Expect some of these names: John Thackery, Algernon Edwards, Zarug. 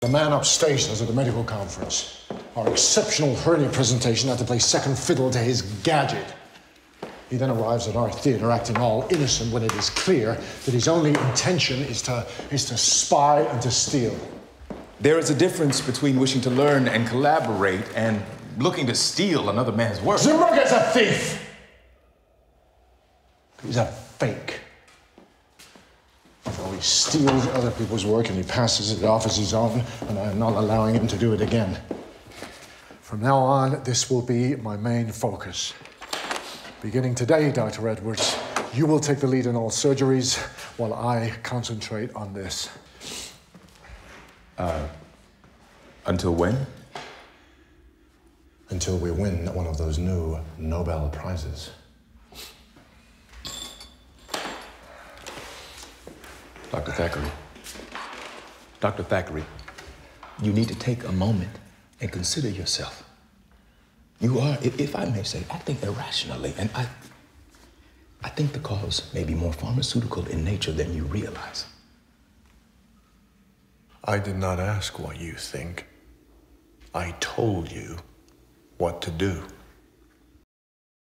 The man upstairs at the medical conference. Our exceptional hernia presentation had to play second fiddle to his gadget. He then arrives at our theater acting all innocent when it is clear that his only intention is to spy and to steal. There is a difference between wishing to learn and collaborate and looking to steal another man's work. Zarug is a thief! He's a fake. He steals other people's work and he passes it off as his own, and I am not allowing him to do it again. From now on, this will be my main focus. Beginning today, Dr. Edwards, you will take the lead in all surgeries while I concentrate on this. Until when? Until we win one of those new Nobel Prizes. Dr. Thackery, you need to take a moment and consider yourself. You are, if I may say, I think irrationally, and I think the cause may be more pharmaceutical in nature than you realize. I did not ask what you think. I told you what to do.